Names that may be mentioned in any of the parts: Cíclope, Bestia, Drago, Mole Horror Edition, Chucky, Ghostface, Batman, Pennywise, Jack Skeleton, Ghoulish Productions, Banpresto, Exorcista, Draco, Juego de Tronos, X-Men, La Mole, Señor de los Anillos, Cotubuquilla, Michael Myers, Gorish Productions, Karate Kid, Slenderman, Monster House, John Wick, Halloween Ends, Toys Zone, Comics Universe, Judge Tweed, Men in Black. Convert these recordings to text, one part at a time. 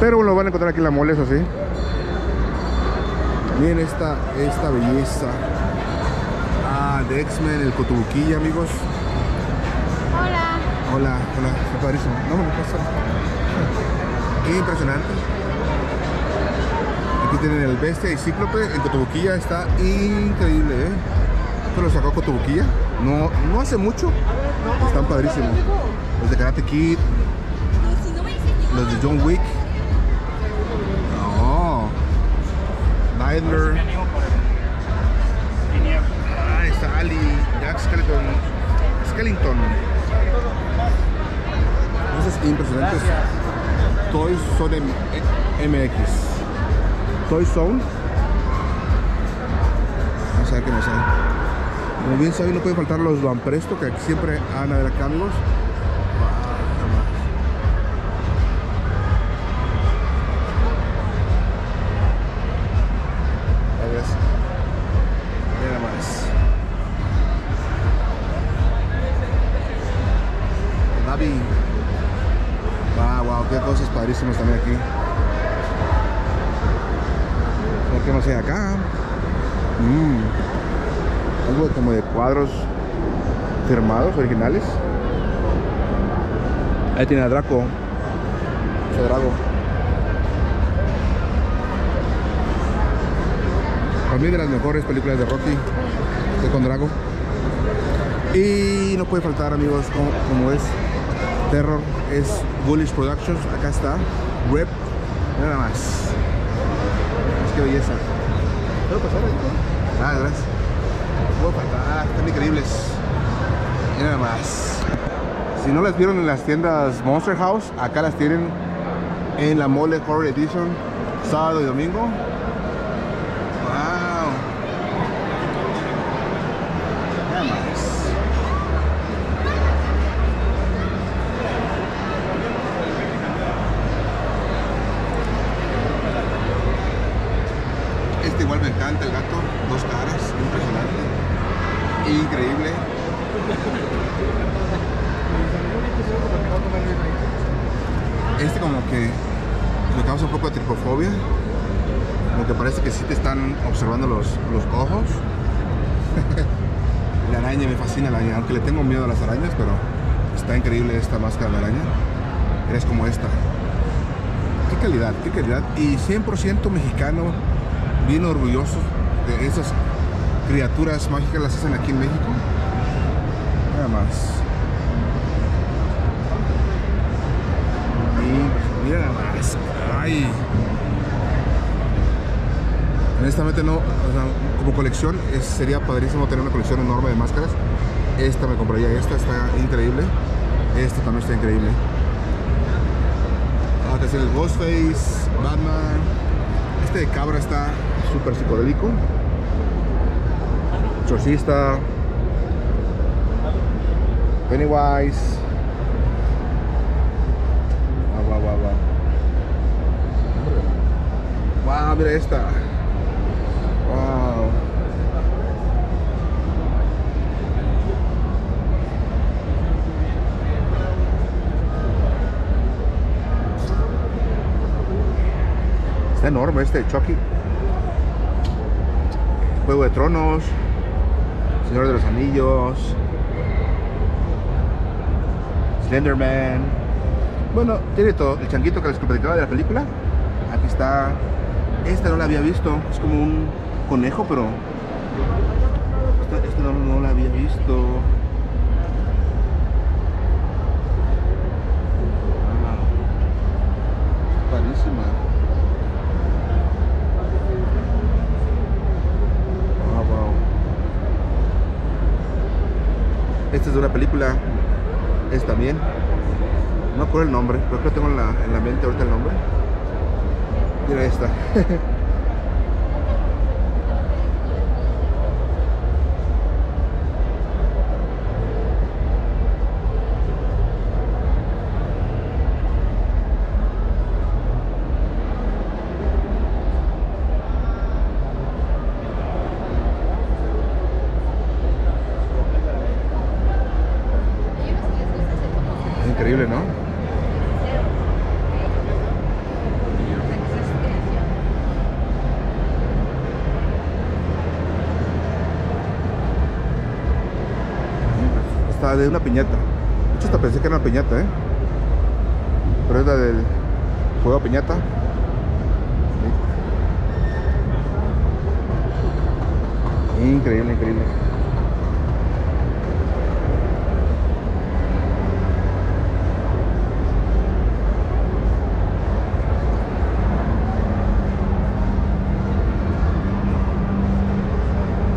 Pero lo van a encontrar aquí en la Mole, eso sí. Miren esta belleza. Ah, de X-Men, el Cotubuquilla, amigos. Hola. Hola, hola, está padrísimo. No me pasa. Qué impresionante. Aquí tienen el Bestia y Cíclope. El Cotubuquilla está increíble, ¿eh? Esto lo sacó Cotubuquilla. No hace mucho. Están padrísimos. Los de Karate Kid. Los de John Wick. No. Nightmare. Ah, está Ali. Jack Skeleton. Cosas impresionantes. Toys Zone MX. Toys Zone. Vamos a ver qué nos sale. Como bien saben, no pueden faltar los Banpresto, que siempre van a haber cambios. Cosas padrísimas también aquí. ¿Por qué no sé acá? Algo como de cuadros firmados, originales. Ahí tiene a Draco. Ese Drago. También de las mejores películas de Rocky. Estoy con Drago. Y no puede faltar, amigos, como es. Terror es Ghoulish Productions, acá está, Rep, nada más. Es que belleza. ¿Puedo pasar ahí? Ah, gracias. Puedo faltar, están increíbles. Nada más. Si no las vieron en las tiendas Monster House, acá las tienen en la Mole Horror Edition, sábado y domingo. Wow. Nada más. Igual me encanta el gato, dos caras, impresionante, increíble. Este como que me causa un poco de tripofobia, como que parece que sí te están observando los ojos. La araña, me fascina la araña, aunque le tengo miedo a las arañas, pero está increíble esta máscara de araña. Eres como esta. Qué calidad, qué calidad. Y 100% mexicano. Bien orgullosos de esas criaturas mágicas, las hacen aquí en México. Nada más. Y mira nada más. Ay. Honestamente no, o sea, como colección sería padrísimo tener una colección enorme de máscaras. Esta me compraría, esta está increíble. Esta también está increíble. Acá está el Ghostface, Batman. Este de cabra está súper psicodélico. Exorcista, Pennywise. Wow, mira esta. Wow. Está enorme este de Chucky. Juego de Tronos, Señor de los Anillos, Slenderman. Bueno, tiene todo. El changuito que les platicaba de la película. Aquí está. Esta no la había visto. Es como un conejo, pero esta no la había visto. Padrísima. Esta es de una película, es también, no recuerdo el nombre, pero creo que tengo en la mente ahorita el nombre. Mira esta. Increíble, ¿no? la de una piñata. De hecho hasta pensé que era una piñata, ¿eh? Pero es la del juego de piñata. ¿Sí? Increíble, increíble.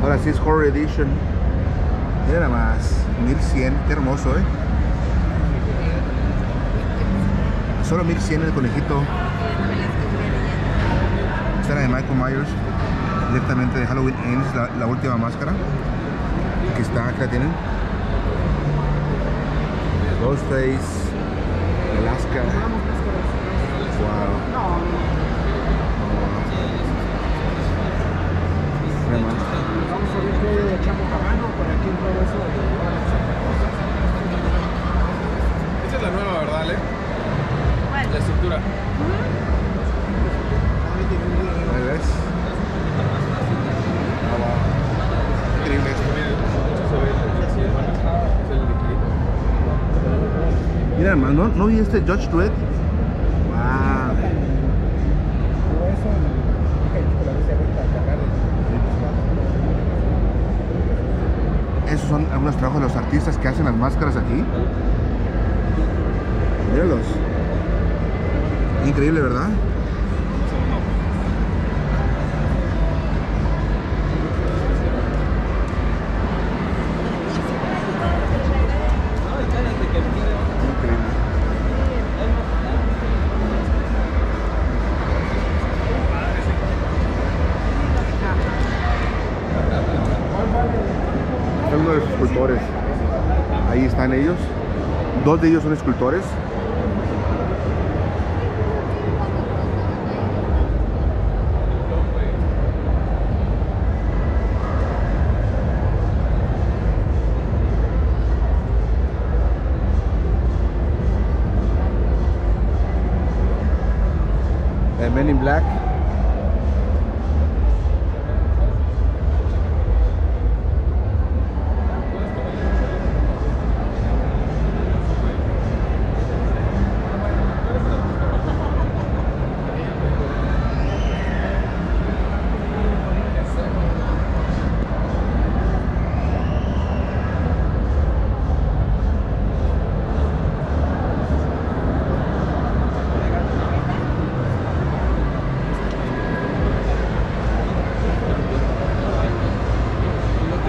Ahora sí es Horror Edition. Mira nada más, 1100, qué hermoso, ¿eh? Solo 1100 el conejito. Esta era de Michael Myers, directamente de Halloween Ends, la última máscara que está, acá tienen Ghostface, Alaska. Wow. Nada más. Vamos a ver qué echamos a mano para aquí en todo eso. Esta es la nueva, ¿verdad, Ale? ¿Cuál? La estructura. ¿Ahí ves? Increíble esto. Mira, hermano, ¿no vi este Judge Tweed? Esos son algunos trabajos de los artistas que hacen las máscaras aquí. Míralos. Increíble, ¿verdad? Escultores, ahí están ellos, dos de ellos son escultores. Men in Black.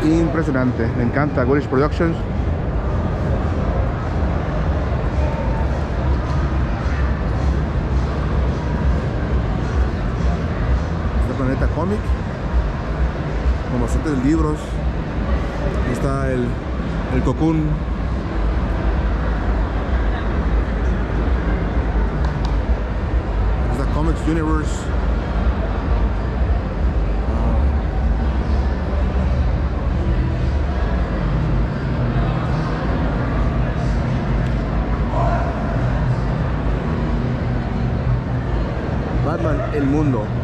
Impresionante, me encanta Gorish Productions. Está Planeta Comic con bastantes libros. Está el Cocoon. Está Comics Universe. El mundo.